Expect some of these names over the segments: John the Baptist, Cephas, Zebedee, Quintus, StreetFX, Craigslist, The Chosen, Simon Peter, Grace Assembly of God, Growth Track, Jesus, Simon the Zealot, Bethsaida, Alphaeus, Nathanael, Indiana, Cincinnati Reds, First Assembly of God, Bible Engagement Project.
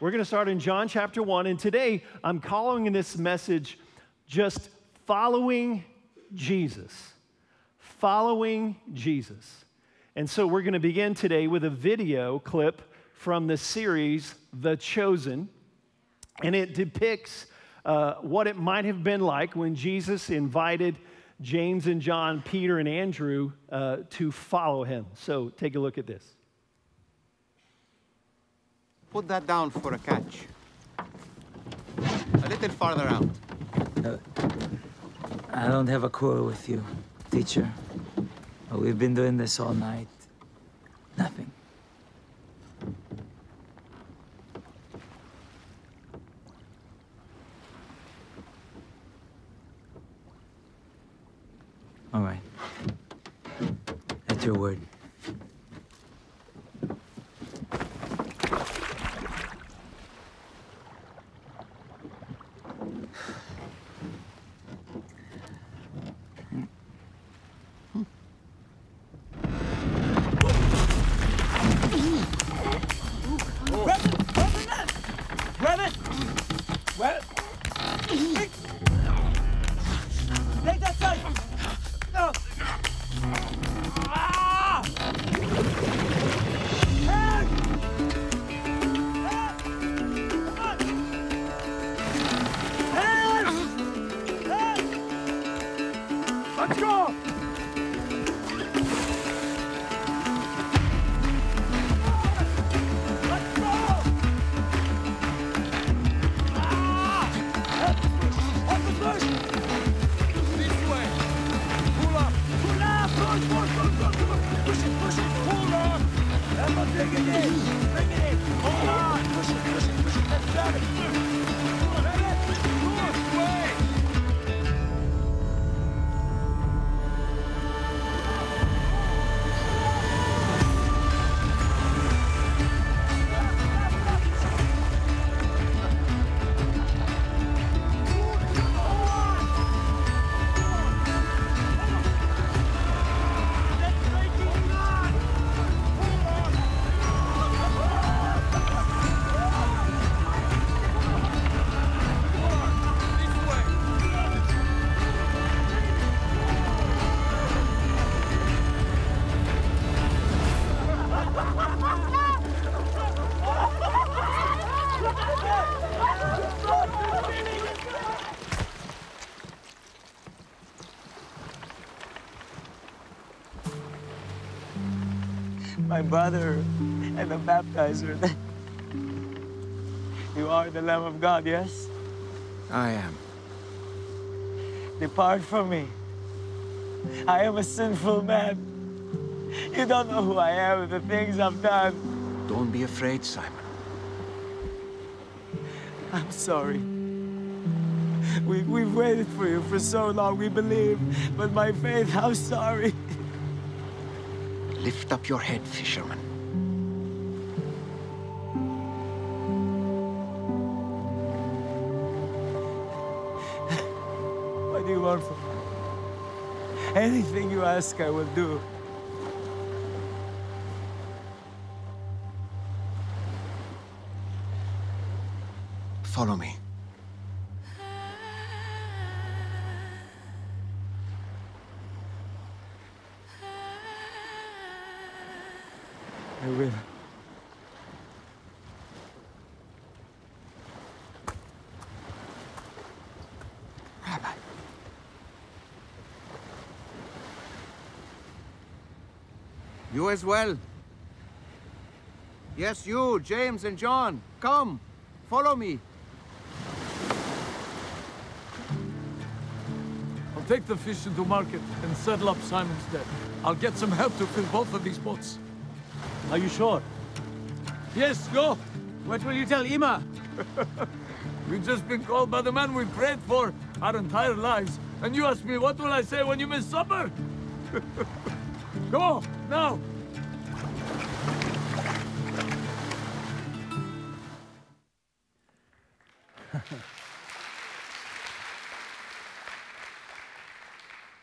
We're going to start in John chapter 1, and today I'm calling this message just following Jesus. Following Jesus. And so we're going to begin today with a video clip from the series, The Chosen, and it depicts what it might have been like when Jesus invited James and John, Peter and Andrew to follow him. So take a look at this. Put that down for a catch. A little farther out. I don't have a quarrel with you, teacher. We've been doing this all night. Nothing. All right. That's your word. My brother and the baptizer. You are the Lamb of God, yes? I am. Depart from me. I am a sinful man. You don't know who I am, the things I've done. Don't be afraid, Simon. I'm sorry. We've waited for you for so long, we believe. But my faith, I'm sorry. Lift up your head, fisherman. What do you want from me? Anything you ask, I will do. Follow me. I will. Rabbi. You as well. Yes, you, James and John. Come, follow me. I'll take the fish into market and settle up Simon's debt. I'll get some help to fill both of these boats. Are you sure? Yes, go. What will you tell Ima? We've just been called by the man we prayed for our entire lives. And you ask me, what will I say when you miss supper? Go, now.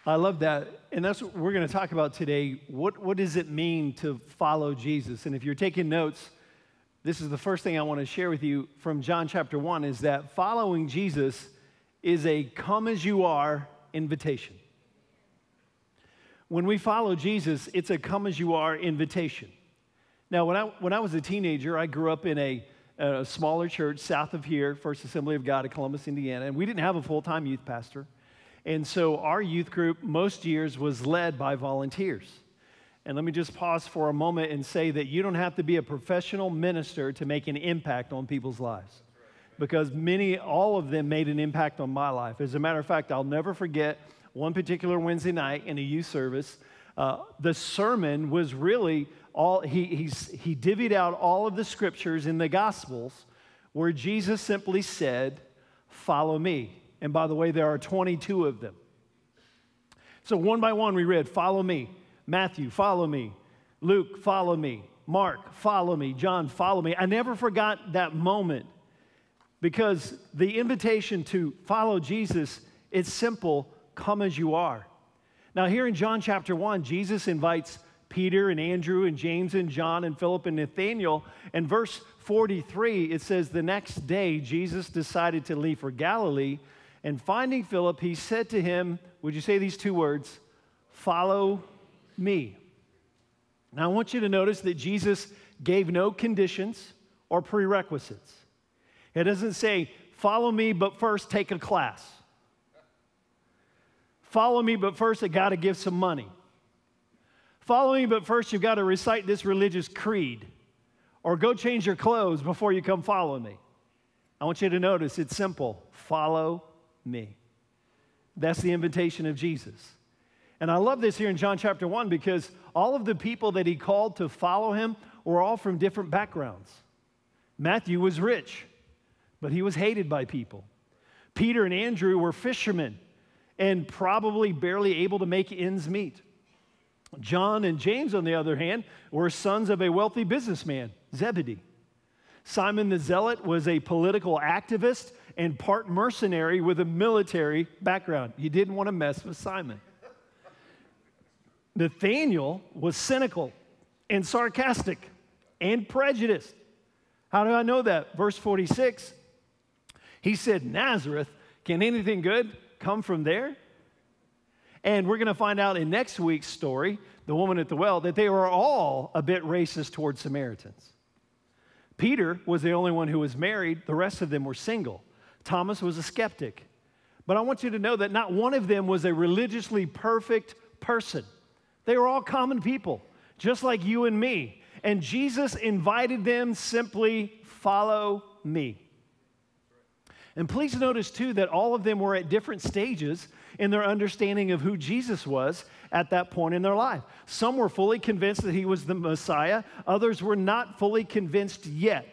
I love that, and that's what we're going to talk about today. What does it mean to follow Jesus? And if you're taking notes, This is the first thing I want to share with you from John chapter 1, is that following Jesus is a come-as-you-are invitation. When we follow Jesus, it's a come-as-you-are invitation. Now, when I was a teenager, I grew up in a smaller church south of here, First Assembly of God in Columbus, Indiana, and we didn't have a full-time youth pastor. And so our youth group most years was led by volunteers. And let me just pause for a moment and say that you don't have to be a professional minister to make an impact on people's lives. Because all of them made an impact on my life. As a matter of fact, I'll never forget one particular Wednesday night in a youth service. The sermon was really all, he divvied out all of the scriptures in the Gospels where Jesus simply said, "Follow me." And by the way, there are 22 of them. So one by one we read, "Follow me." Matthew, "Follow me." Luke, "Follow me." Mark, "Follow me." John, "Follow me." I never forgot that moment, because the invitation to follow Jesus, it's simple: come as you are. Now here in John chapter 1, Jesus invites Peter and Andrew and James and John and Philip and Nathanael. And verse 43, it says, "The next day Jesus decided to leave for Galilee, and finding Philip, he said to him," would you say these two words? "Follow me." Now, I want you to notice that Jesus gave no conditions or prerequisites. It doesn't say, "Follow me, but first take a class." "Follow me, but first I got to give some money." "Follow me, but first you've got to recite this religious creed," or "Go change your clothes before you come follow me." I want you to notice it's simple: follow me. That's the invitation of Jesus. And I love this here in John chapter 1, because all of the people that he called to follow him were all from different backgrounds. Matthew was rich, but he was hated by people. Peter and Andrew were fishermen and probably barely able to make ends meet. John and James, on the other hand, were sons of a wealthy businessman, Zebedee. Simon the Zealot was a political activist and part mercenary with a military background. You didn't want to mess with Simon. Nathanael was cynical and sarcastic and prejudiced. How do I know that? Verse 46, he said, "Nazareth, can anything good come from there?" And we're going to find out in next week's story, the woman at the well, that they were all a bit racist towards Samaritans. Peter was the only one who was married. The rest of them were single. Thomas was a skeptic. But I want you to know that not one of them was a religiously perfect person. They were all common people, just like you and me. And Jesus invited them, "Simply follow me." And please notice, too, that all of them were at different stages in their understanding of who Jesus was at that point in their life. Some were fully convinced that he was the Messiah. Others were not fully convinced yet.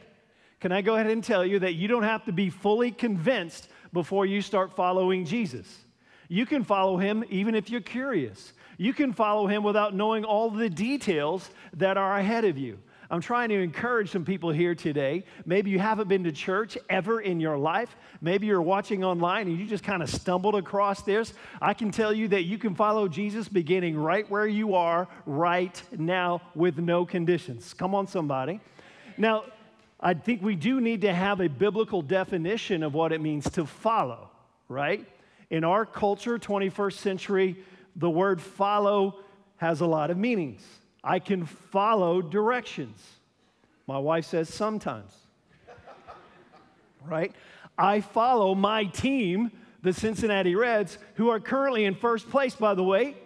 Can I go ahead and tell you that you don't have to be fully convinced before you start following Jesus? You can follow him even if you're curious. You can follow him without knowing all the details that are ahead of you. I'm trying to encourage some people here today. Maybe you haven't been to church ever in your life. Maybe you're watching online and you just kind of stumbled across this. I can tell you that you can follow Jesus beginning right where you are right now with no conditions. Come on, somebody. Now, I think we do need to have a biblical definition of what it means to follow, right? In our culture, 21st century, the word follow has a lot of meanings. I can follow directions. My wife says sometimes, right? I follow my team, the Cincinnati Reds, who are currently in first place, by the way.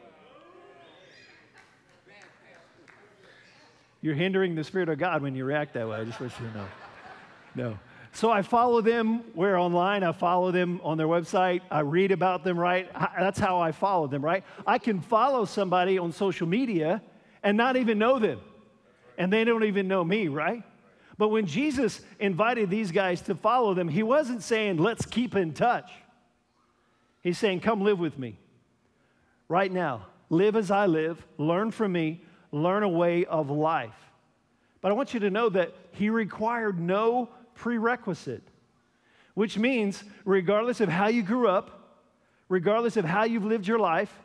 You're hindering the Spirit of God when you react that way. I just want you to know. No. So I follow them where online. I follow them on their website. I read about them, right? That's how I follow them, right? I can follow somebody on social media and not even know them. And they don't even know me, right? But when Jesus invited these guys to follow them, he wasn't saying, "Let's keep in touch." He's saying, "Come live with me right now. Live as I live. Learn from me. Learn a way of life." But I want you to know that he required no prerequisite, which means regardless of how you grew up, regardless of how you've lived your life,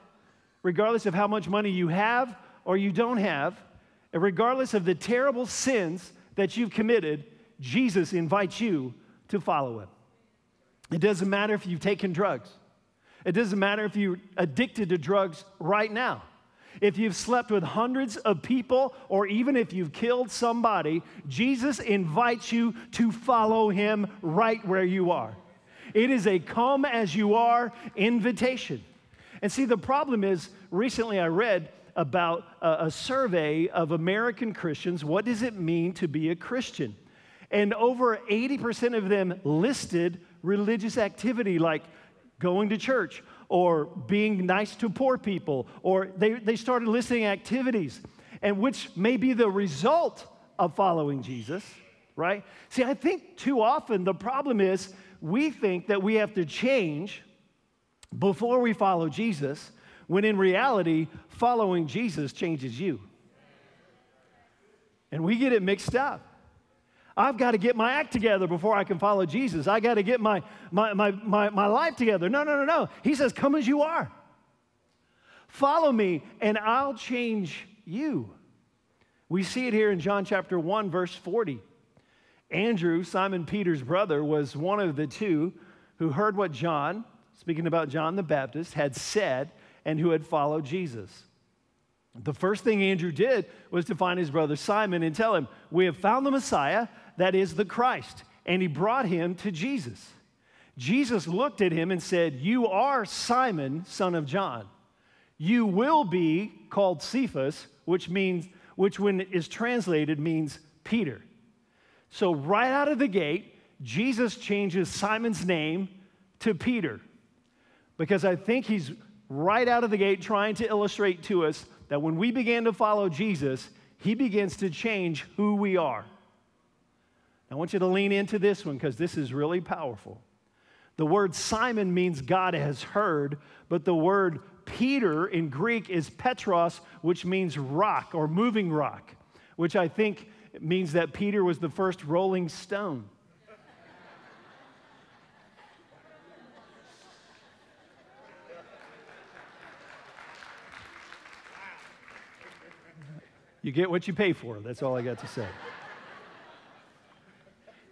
regardless of how much money you have, or you don't have, and regardless of the terrible sins that you've committed, Jesus invites you to follow him. It doesn't matter if you've taken drugs. It doesn't matter if you're addicted to drugs right now. If you've slept with hundreds of people, or even if you've killed somebody, Jesus invites you to follow him right where you are. It is a come as you are invitation. And see, the problem is, recently I read about a survey of American Christians. What does it mean to be a Christian? And over 80% of them listed religious activity like going to church or being nice to poor people, or they started listing activities, and which may be the result of following Jesus, right? See, I think too often the problem is we think that we have to change before we follow Jesus, when in reality, following Jesus changes you. And we get it mixed up. I've got to get my act together before I can follow Jesus. I got to get my life together. No, no, no, no. He says, come as you are. Follow me, and I'll change you. We see it here in John chapter 1, verse 40. Andrew, Simon Peter's brother, was one of the two who heard what John, speaking about John the Baptist, had said and who had followed Jesus. The first thing Andrew did was to find his brother Simon and tell him, we have found the Messiah, that is the Christ. And he brought him to Jesus. Jesus looked at him and said, you are Simon, son of John. You will be called Cephas, which when it is translated means Peter. So right out of the gate, Jesus changes Simon's name to Peter, because I think he's right out of the gate trying to illustrate to us that when we begin to follow Jesus, he begins to change who we are. I want you to lean into this one, because this is really powerful. The word Simon means God has heard, but the word Peter in Greek is Petros, which means rock or moving rock, which I think means that Peter was the first rolling stone. You get what you pay for. That's all I got to say.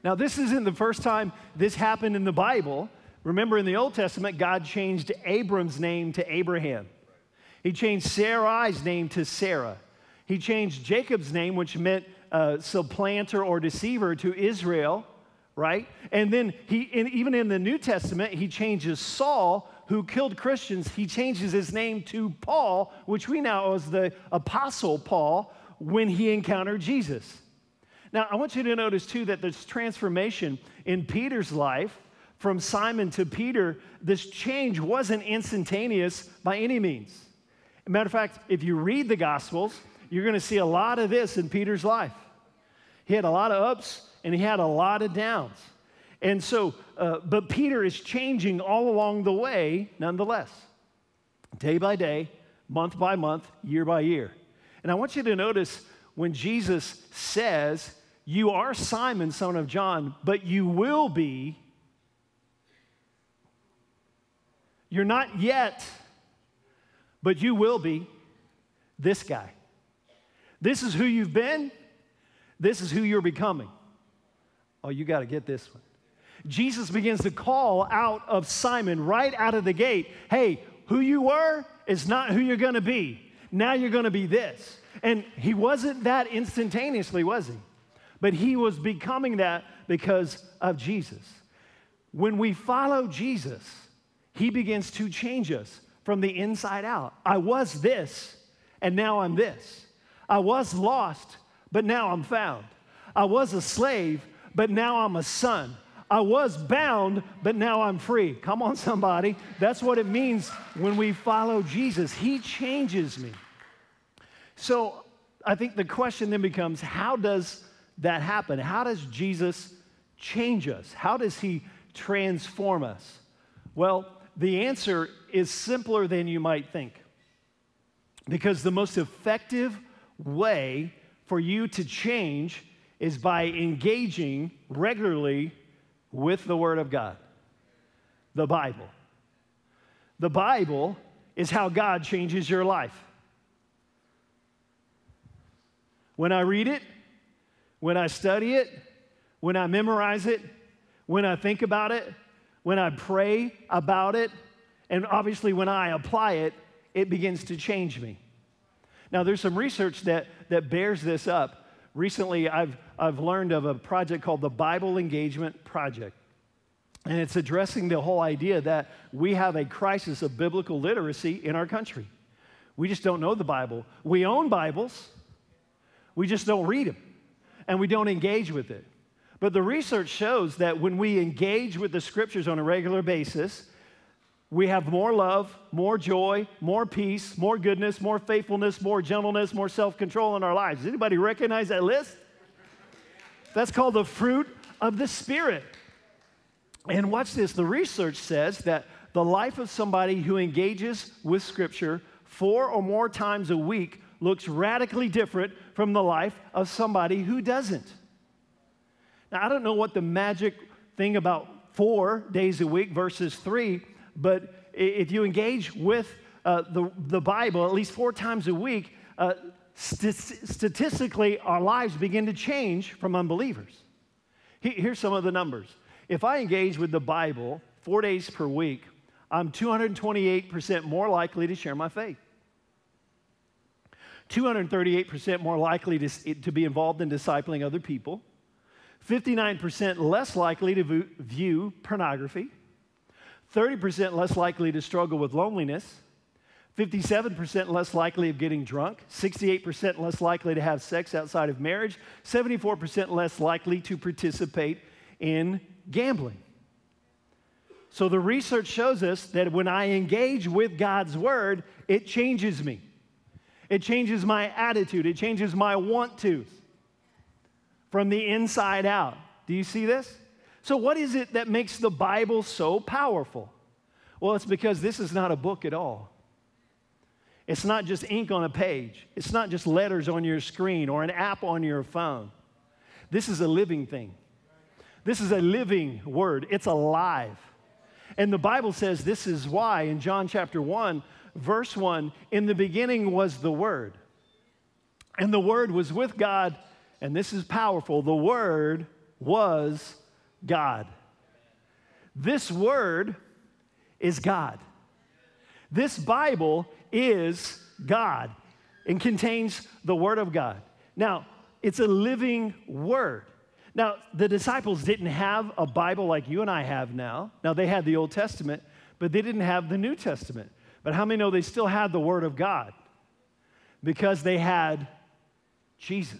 Now, this isn't the first time this happened in the Bible. Remember, in the Old Testament, God changed Abram's name to Abraham. He changed Sarai's name to Sarah. He changed Jacob's name, which meant supplanter or deceiver, to Israel, right? And then even in the New Testament, he changes Saul, who killed Christians. He changes his name to Paul, which we now know as the Apostle Paul, when he encountered Jesus. Now, I want you to notice, too, that this transformation in Peter's life, from Simon to Peter, this change wasn't instantaneous by any means. As a matter of fact, if you read the Gospels, you're going to see a lot of this in Peter's life. He had a lot of ups, and he had a lot of downs. And so, but Peter is changing all along the way, nonetheless, day by day, month by month, year by year. And I want you to notice when Jesus says, you are Simon, son of John, but you will be, you're not yet, but you will be this guy. This is who you've been. This is who you're becoming. Oh, you got to get this one. Jesus begins to call out of Simon right out of the gate, hey, who you were is not who you're going to be. Now you're going to be this. And he wasn't that instantaneously, was he? But he was becoming that because of Jesus. When we follow Jesus, he begins to change us from the inside out. I was this, and now I'm this. I was lost, but now I'm found. I was a slave, but now I'm a son. I was bound, but now I'm free. Come on, somebody. That's what it means when we follow Jesus. He changes me. So I think the question then becomes, how does that happen? How does Jesus change us? How does he transform us? Well, the answer is simpler than you might think, because the most effective way for you to change is by engaging regularly with the Word of God, the Bible. The Bible is how God changes your life. When I read it, when I study it, when I memorize it, when I think about it, when I pray about it, and obviously when I apply it, it begins to change me. Now, there's some research that bears this up. Recently, I've learned of a project called the Bible Engagement Project, and it's addressing the whole idea that we have a crisis of biblical literacy in our country. We just don't know the Bible. We own Bibles. We just don't read them, and we don't engage with it. But the research shows that when we engage with the Scriptures on a regular basis, we have more love, more joy, more peace, more goodness, more faithfulness, more gentleness, more self-control in our lives. Does anybody recognize that list? That's called the fruit of the Spirit. And watch this. The research says that the life of somebody who engages with Scripture 4 or more times a week looks radically different from the life of somebody who doesn't. Now, I don't know what the magic thing about 4 days a week versus 3, but if you engage with the Bible at least 4 times a week, statistically, our lives begin to change from unbelievers. Here's some of the numbers. If I engage with the Bible 4 days per week, I'm 228% more likely to share my faith. 238% more likely to be involved in discipling other people, 59% less likely to view pornography, 30% less likely to struggle with loneliness, 57% less likely of getting drunk, 68% less likely to have sex outside of marriage, 74% less likely to participate in gambling. So the research shows us that when I engage with God's Word, it changes me. It changes my attitude. It changes my want to from the inside out. Do you see this? So what is it that makes the Bible so powerful? Well, it's because this is not a book at all. It's not just ink on a page. It's not just letters on your screen or an app on your phone. This is a living thing. This is a living Word. It's alive. And the Bible says this is why in John chapter 1, Verse 1, in the beginning was the Word, and the Word was with God, and this is powerful, the Word was God. This Word is God. This Bible is God and contains the Word of God. Now, it's a living Word. Now, the disciples didn't have a Bible like you and I have now. Now, they had the Old Testament, but they didn't have the New Testament. But how many know they still had the Word of God? Because they had Jesus.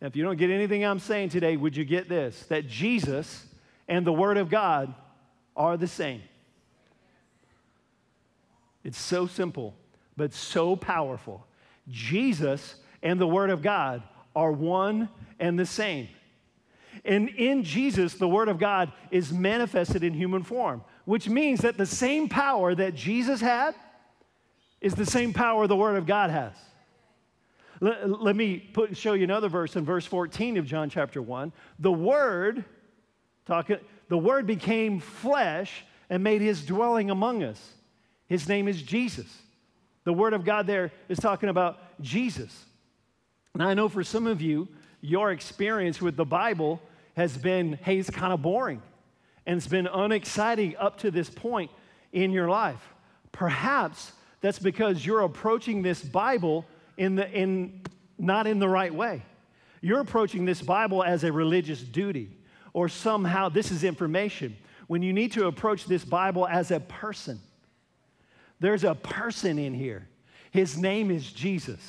Now, if you don't get anything I'm saying today, would you get this? That Jesus and the Word of God are the same. It's so simple, but so powerful. Jesus and the Word of God are one and the same. And in Jesus, the Word of God is manifested in human form, which means that the same power that Jesus had is the same power the Word of God has. Let me show you another verse in verse 14 of John chapter 1. The Word became flesh and made His dwelling among us. His name is Jesus. The Word of God there is talking about Jesus. Now, I know for some of you, your experience with the Bible has been, hey, it's kind of boring. And it's been unexciting up to this point in your life. Perhaps that's because you're approaching this Bible not in the right way. You're approaching this Bible as a religious duty, or somehow this is information, when you need to approach this Bible as a person. There's a person in here. His name is Jesus.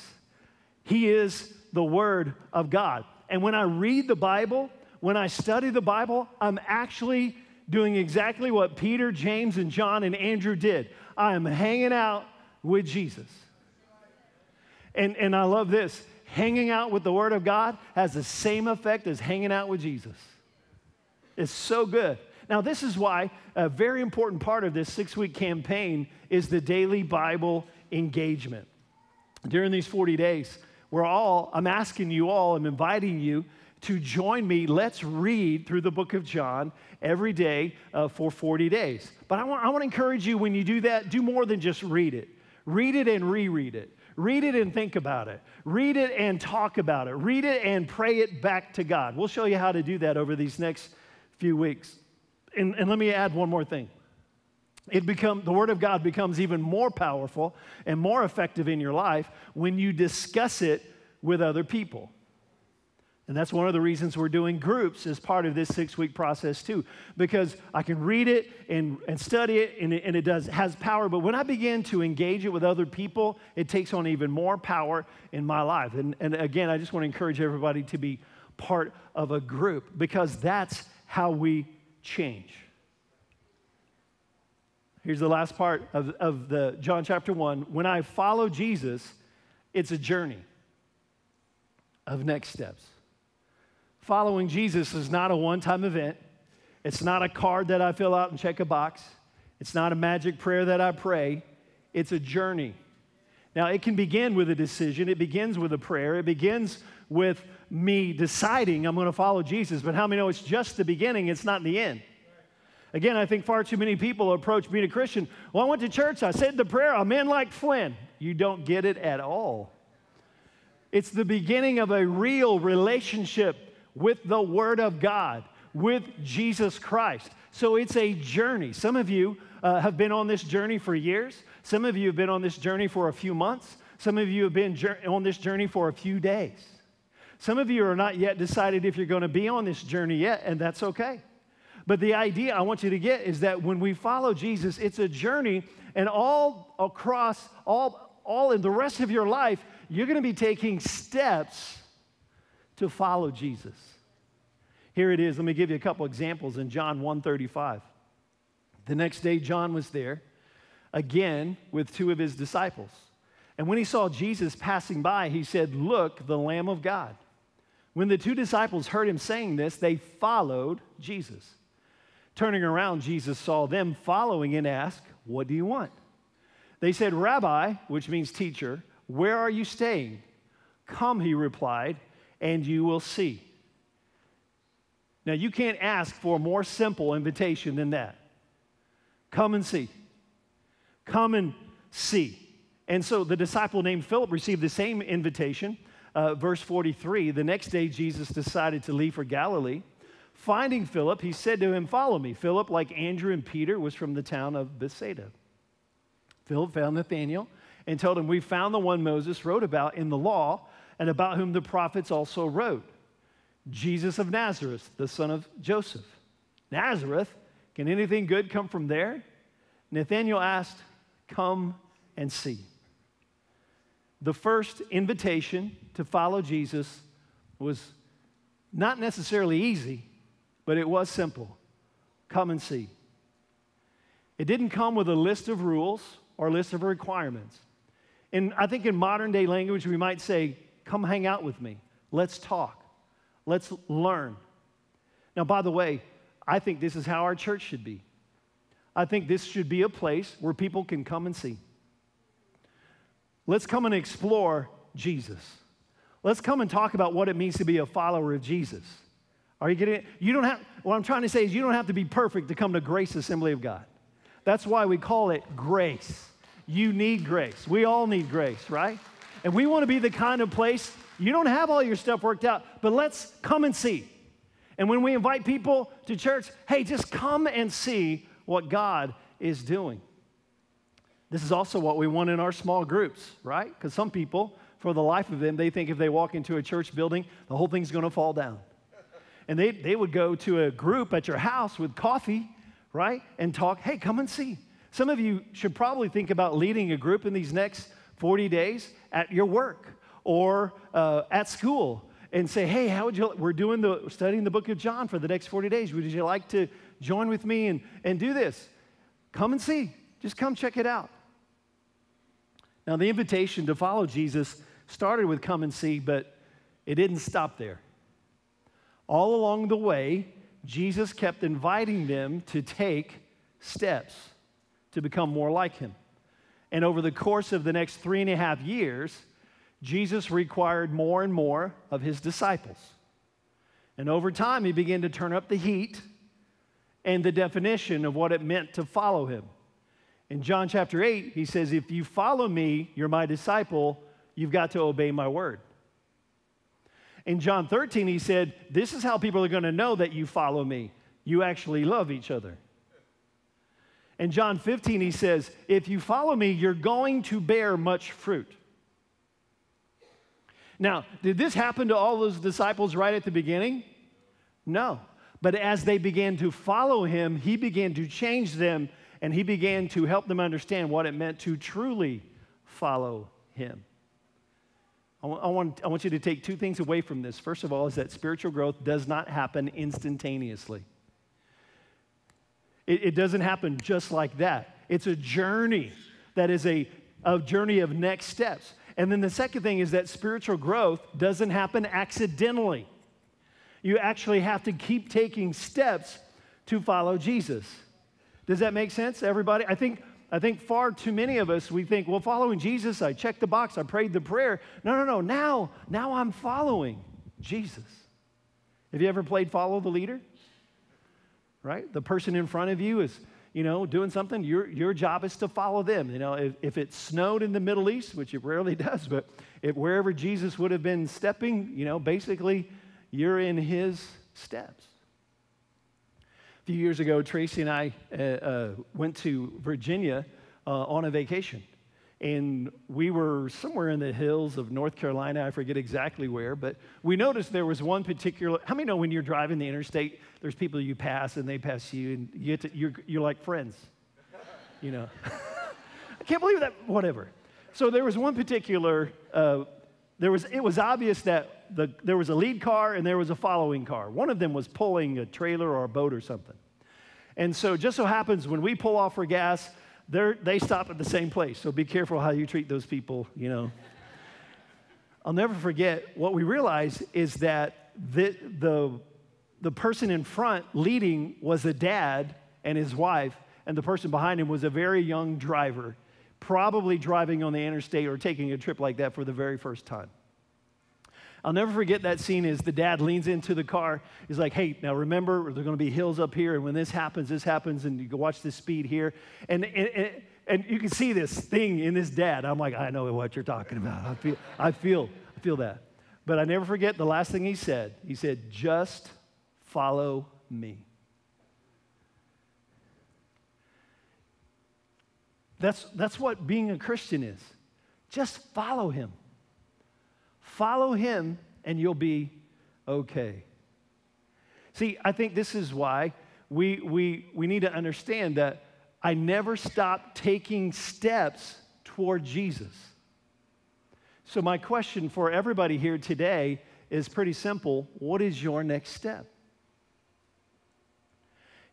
He is the Word of God. And when I read the Bible, when I study the Bible, I'm actually doing exactly what Peter, James, and John, and Andrew did. I am hanging out with Jesus. And I love this. Hanging out with the Word of God has the same effect as hanging out with Jesus. It's so good. Now, this is why a very important part of this 6-week campaign is the daily Bible engagement. During these 40 days, I'm asking you all, I'm inviting you to join me. Let's read through the book of John every day for 40 days. But I want to encourage you, when you do that, do more than just read it. Read it and reread it. Read it and think about it. Read it and talk about it. Read it and pray it back to God. We'll show you how to do that over these next few weeks. And let me add one more thing. The Word of God becomes even more powerful and more effective in your life when you discuss it with other people. And that's one of the reasons we're doing groups as part of this 6-week process too, because I can read it and study it, and it has power. But when I begin to engage it with other people, it takes on even more power in my life. And again, I just want to encourage everybody to be part of a group, because that's how we change. Here's the last part of the John chapter 1. When I follow Jesus, it's a journey of next steps. Following Jesus is not a one-time event. It's not a card that I fill out and check a box. It's not a magic prayer that I pray. It's a journey. Now, it can begin with a decision. It begins with a prayer. It begins with me deciding I'm going to follow Jesus. But how many know it's just the beginning? It's not the end. Again, I think far too many people approach being a Christian. Well, I went to church. I said the prayer. I'm in like Flynn. You don't get it at all. It's the beginning of a real relationship with the Word of God, with Jesus Christ. So it's a journey. Some of you have been on this journey for years. Some of you have been on this journey for a few months. Some of you have been on this journey for a few days. Some of you are not yet decided if you're going to be on this journey yet, and that's okay. But the idea I want you to get is that when we follow Jesus, it's a journey, and all across, all in the rest of your life, you're going to be taking steps to follow Jesus. Here it is. Let me give you a couple examples in John 1:35. The next day, John was there again with two of his disciples. And when he saw Jesus passing by, he said, "Look, the Lamb of God." When the two disciples heard him saying this, they followed Jesus. Turning around, Jesus saw them following and asked, "What do you want?" They said, "Rabbi," which means teacher, "where are you staying?" "Come," he replied, "and you will see." Now, you can't ask for a more simple invitation than that. Come and see. Come and see. And so the disciple named Philip received the same invitation. Verse 43, the next day Jesus decided to leave for Galilee. Finding Philip, he said to him, "Follow me." Philip, like Andrew and Peter, was from the town of Bethsaida. Philip found Nathanael and told him, "We found the one Moses wrote about in the law, and about whom the prophets also wrote, Jesus of Nazareth, the son of Joseph." Nazareth? Can anything good come from there? Nathanael asked, "Come and see." The first invitation to follow Jesus was not necessarily easy, but it was simple. Come and see. It didn't come with a list of rules or a list of requirements. And I think in modern day language, we might say, "Come hang out with me. Let's talk. Let's learn." Now, by the way, I think this is how our church should be. I think this should be a place where people can come and see. Let's come and explore Jesus. Let's come and talk about what it means to be a follower of Jesus. Are you getting it? You don't have, what I'm trying to say is you don't have to be perfect to come to Grace Assembly of God. That's why we call it grace. You need grace. We all need grace, right? And we want to be the kind of place, you don't have all your stuff worked out, but let's come and see. And when we invite people to church, hey, just come and see what God is doing. This is also what we want in our small groups, right? Because some people, for the life of them, they think if they walk into a church building, the whole thing's going to fall down. And they would go to a group at your house with coffee, right, and talk, hey, come and see. Some of you should probably think about leading a group in these next 40 days at your work or at school, and say, hey, how would you, we're studying the book of John for the next 40 days. Would you like to join with me and do this? Come and see. Just come check it out. Now, the invitation to follow Jesus started with come and see, but it didn't stop there. All along the way, Jesus kept inviting them to take steps to become more like him. And over the course of the next 3.5 years, Jesus required more and more of his disciples. And over time, he began to turn up the heat and the definition of what it meant to follow him. In John chapter 8, he says, "If you follow me, you're my disciple, You've got to obey my word. In John 13, he said, this is how people are going to know that you follow me. You actually love each other. In John 15, he says, if you follow me, you're going to bear much fruit. Now, did this happen to all those disciples right at the beginning? No. But as they began to follow him, he began to change them, and he began to help them understand what it meant to truly follow him. I want you to take two things away from this. First of all is that spiritual growth does not happen instantaneously. It doesn't happen just like that. It's a journey that is a journey of next steps. And then the second thing is that spiritual growth doesn't happen accidentally. You actually have to keep taking steps to follow Jesus. Does that make sense, everybody? I think far too many of us, we think, well, following Jesus, I checked the box, I prayed the prayer. No. Now I'm following Jesus. Have you ever played follow the leader? Right? The person in front of you is, doing something. Your job is to follow them. If it snowed in the Middle East, which it rarely does, but wherever Jesus would have been stepping, basically you're in his steps. A few years ago, Tracy and I went to Virginia on a vacation, and we were somewhere in the hills of North Carolina. I forget exactly where, but we noticed there was one particular. How many know when you're driving the interstate, there's people you pass and they pass you, and you get to, you're like friends, I can't believe that. Whatever. So there was one particular. It was obvious that. There was a lead car and there was a following car. One of them was pulling a trailer or a boat or something. And so just so happens when we pull off for gas, they stop at the same place. So be careful how you treat those people, I'll never forget what we realized is that the person in front leading was a dad and his wife, and the person behind him was a very young driver, probably driving on the interstate or taking a trip like that for the very first time. I'll never forget that scene as the dad leans into the car. He's like, hey, now remember, there's going to be hills up here, and when this happens, and you can watch this speed here. And you can see this thing in this dad. I'm like, I know what you're talking about. I feel that. But I never forget the last thing he said. He said, just follow me. That's what being a Christian is. Just follow him. Follow him and you'll be okay. See, I think this is why we need to understand that I never stop taking steps toward Jesus. So my question for everybody here today is pretty simple. What is your next step?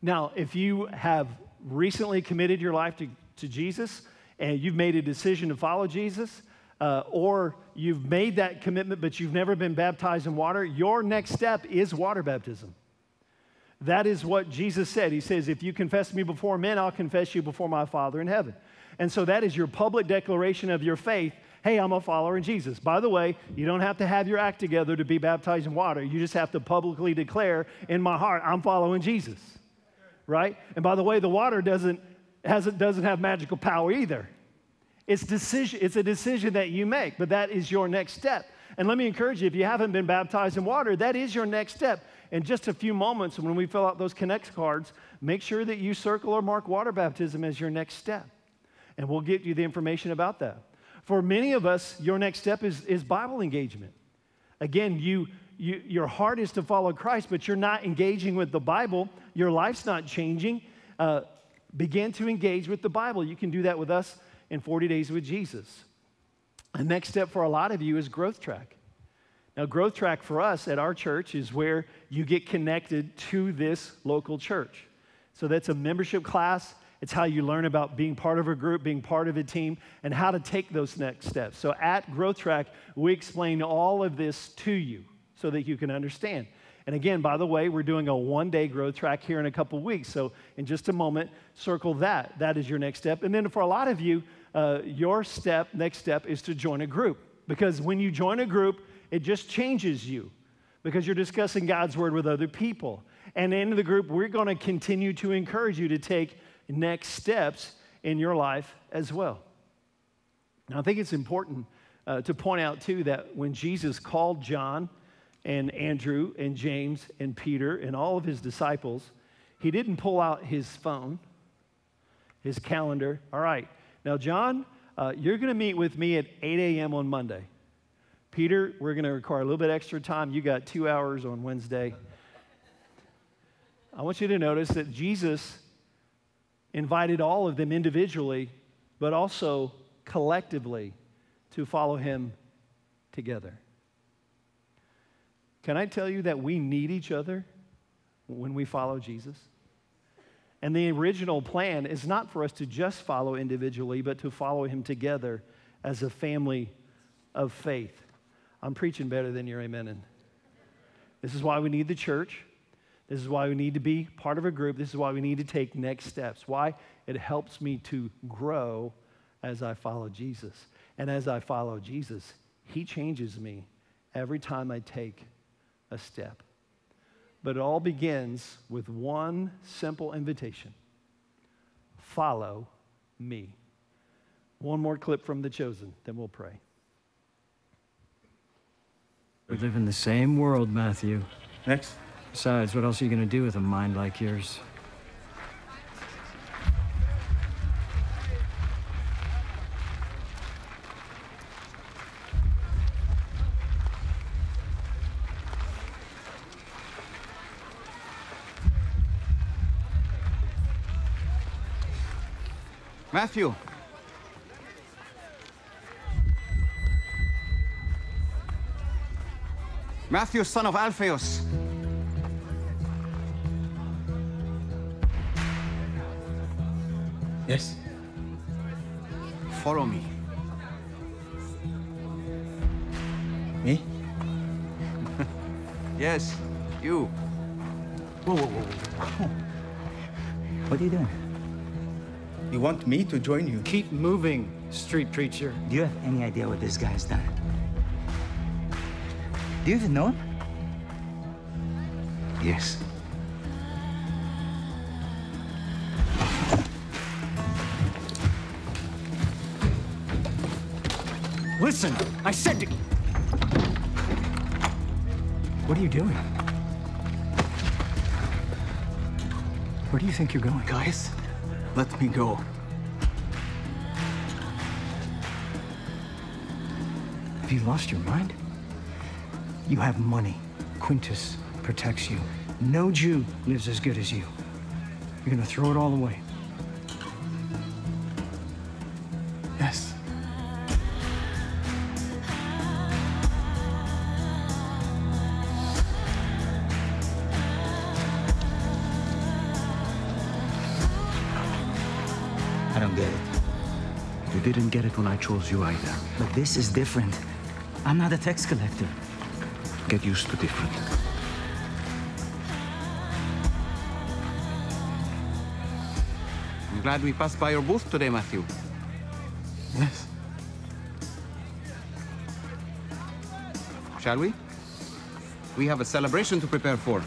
Now, if you have recently committed your life to Jesus and you've made a decision to follow Jesus, or you've made that commitment, but you've never been baptized in water, your next step is water baptism. That is what Jesus said. He says, if you confess me before men, I'll confess you before my Father in heaven. And so that is your public declaration of your faith. Hey, I'm a follower in Jesus. By the way, you don't have to have your act together to be baptized in water. You just have to publicly declare in my heart, I'm following Jesus, right? And by the way, the water doesn't have magical power either. It's a decision that you make, but that is your next step. And let me encourage you, if you haven't been baptized in water, that is your next step. In just a few moments, when we fill out those Connect cards, make sure that you circle or mark water baptism as your next step. And we'll get you the information about that. For many of us, your next step is Bible engagement. Again, your heart is to follow Christ, but you're not engaging with the Bible. Your life's not changing. Begin to engage with the Bible. You can do that with us in 40 Days with Jesus. The next step for a lot of you is Growth Track. Now, Growth Track for us at our church is where you get connected to this local church. So that's a membership class. It's how you learn about being part of a group, being part of a team, and how to take those next steps. So at Growth Track, we explain all of this to you so that you can understand. And again, by the way, we're doing a one-day Growth Track here in a couple weeks. So in just a moment, circle that. That is your next step. And then for a lot of you, your next step is to join a group. Because when you join a group, it just changes you. Because you're discussing God's word with other people. And in the group, we're going to continue to encourage you to take next steps in your life as well. Now, I think it's important to point out, too, that when Jesus called John and Andrew and James and Peter and all of his disciples, he didn't pull out his phone, his calendar. All right, now, John, you're going to meet with me at 8 a.m. on Monday. Peter, we're going to require a little bit extra time. You got 2 hours on Wednesday. I want you to notice that Jesus invited all of them individually, but also collectively to follow him together. Can I tell you that we need each other when we follow Jesus? And the original plan is not for us to just follow individually, but to follow him together as a family of faith. I'm preaching better than you're amening. This is why we need the church. This is why we need to be part of a group. This is why we need to take next steps. Why? It helps me to grow as I follow Jesus. And as I follow Jesus, he changes me every time I take a step. But it all begins with one simple invitation. Follow me. One more clip from The Chosen, then we'll pray. We live in the same world, Matthew. Next. Besides, what else are you going to do with a mind like yours? Matthew. Matthew, son of Alphaeus. Yes. Follow me. Me? Yes, you. Whoa, whoa, whoa. What are you doing? You want me to join you? Keep moving, street preacher. Do you have any idea what this guy's done? Do you even know him? Yes. Listen, I said to... What are you doing? Where do you think you're going? Guys, let me go. Have you lost your mind? You have money. Quintus protects you. No Jew lives as good as you. You're gonna throw it all away. Yes. I don't get it. You didn't get it when I chose you either. But this is different. I'm not a tax collector. Get used to different. I'm glad we passed by your booth today, Matthew. Yes. Shall we? We have a celebration to prepare for.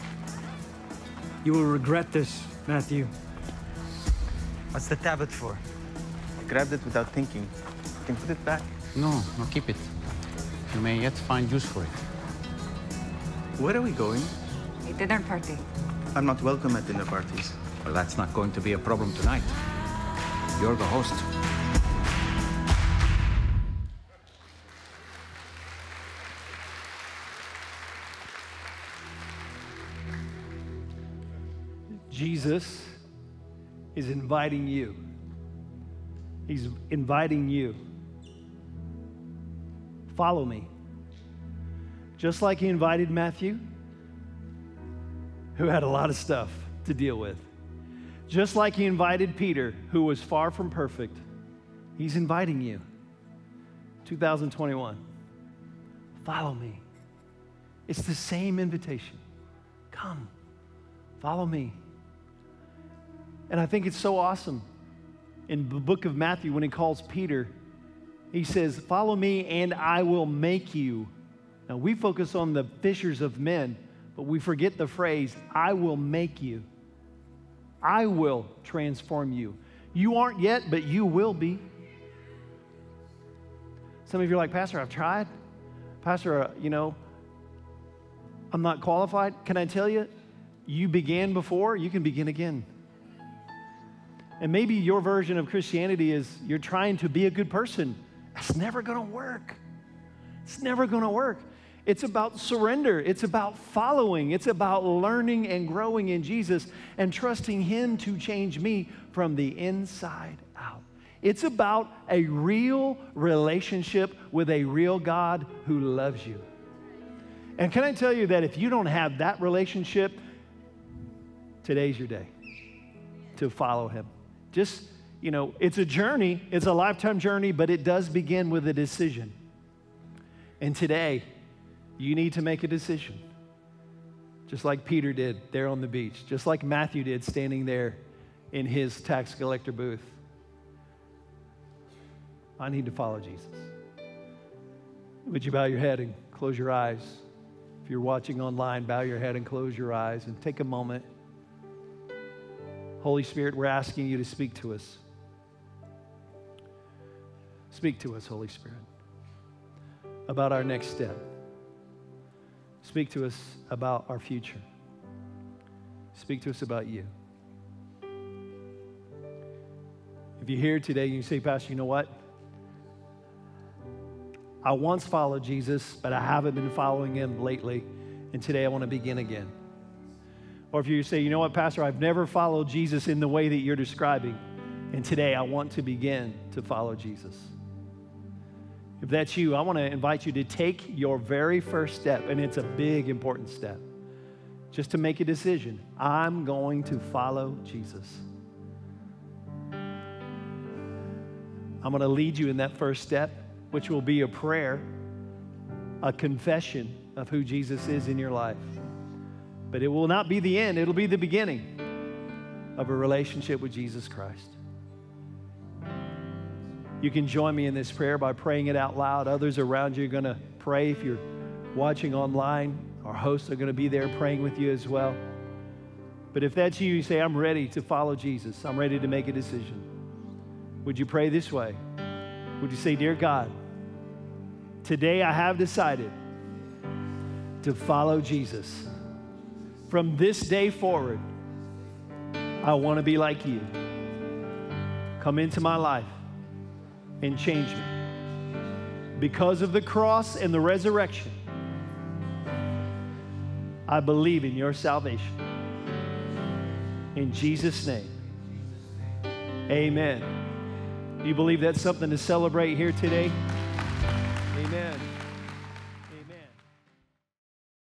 You will regret this, Matthew. What's the tablet for? I grabbed it without thinking. You can put it back. No, keep it. You may yet find use for it. Where are we going? A dinner party. I'm not welcome at dinner parties. Well, that's not going to be a problem tonight. You're the host. Jesus is inviting you. He's inviting you. Follow me. Just like he invited Matthew, who had a lot of stuff to deal with. Just like he invited Peter, who was far from perfect. He's inviting you. 2021, follow me. It's the same invitation. Come, follow me. And I think it's so awesome. In the book of Matthew, when he calls Peter, he says, follow me and I will make you. Now, we focus on the fishers of men, but we forget the phrase, I will make you. I will transform you. You aren't yet, but you will be. Some of you are like, Pastor, I've tried. Pastor, I'm not qualified. Can I tell you, you began before, you can begin again. And maybe your version of Christianity is you're trying to be a good person. That's never going to work. It's never going to work. It's about surrender. It's about following. It's about learning and growing in Jesus and trusting Him to change me from the inside out. It's about a real relationship with a real God who loves you. And can I tell you that if you don't have that relationship, today's your day to follow Him. Just, it's a journey. It's a lifetime journey, but it does begin with a decision. And today, you need to make a decision. Just like Peter did there on the beach. Just like Matthew did standing there in his tax collector booth. I need to follow Jesus. Would you bow your head and close your eyes? If you're watching online, bow your head and close your eyes and take a moment. Holy Spirit, we're asking you to speak to us. Speak to us, Holy Spirit, about our next step. Speak to us about our future. Speak to us about you. If you're here today, you say, Pastor, you know what? I once followed Jesus, but I haven't been following Him lately, and today I want to begin again. Or if you say, you know what, Pastor, I've never followed Jesus in the way that you're describing, and today I want to begin to follow Jesus. If that's you, I want to invite you to take your very first step, and it's a big, important step, just to make a decision. I'm going to follow Jesus. I'm going to lead you in that first step, which will be a prayer, a confession of who Jesus is in your life. But it will not be the end. It'll be the beginning of a relationship with Jesus Christ. You can join me in this prayer by praying it out loud. Others around you are going to pray. If you're watching online, our hosts are going to be there praying with you as well. But if that's you, you say, I'm ready to follow Jesus. I'm ready to make a decision. Would you pray this way? Would you say, Dear God, today I have decided to follow Jesus. From this day forward, I want to be like you. Come into my life and change me. Because of the cross and the resurrection, I believe in your salvation. In Jesus' name, amen. Do you believe that's something to celebrate here today? Amen.